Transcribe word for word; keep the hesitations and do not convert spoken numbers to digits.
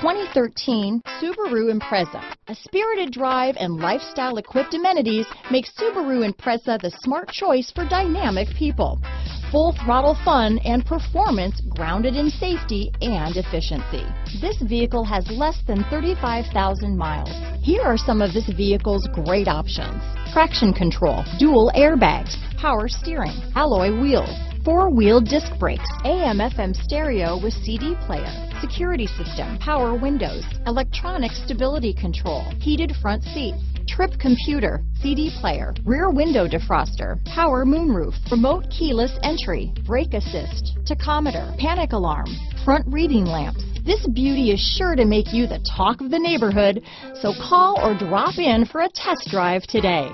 twenty thirteen Subaru Impreza. A spirited drive and lifestyle-equipped amenities make Subaru Impreza the smart choice for dynamic people. Full throttle fun and performance grounded in safety and efficiency. This vehicle has less than thirty-five thousand miles. Here are some of this vehicle's great options. Traction control, dual airbags, power steering, alloy wheels, four-wheel disc brakes, A M F M stereo with C D player, security system, power windows, electronic stability control, heated front seats, trip computer, C D player, rear window defroster, power moonroof, remote keyless entry, brake assist, tachometer, panic alarm, front reading lamps. This beauty is sure to make you the talk of the neighborhood, so call or drop in for a test drive today.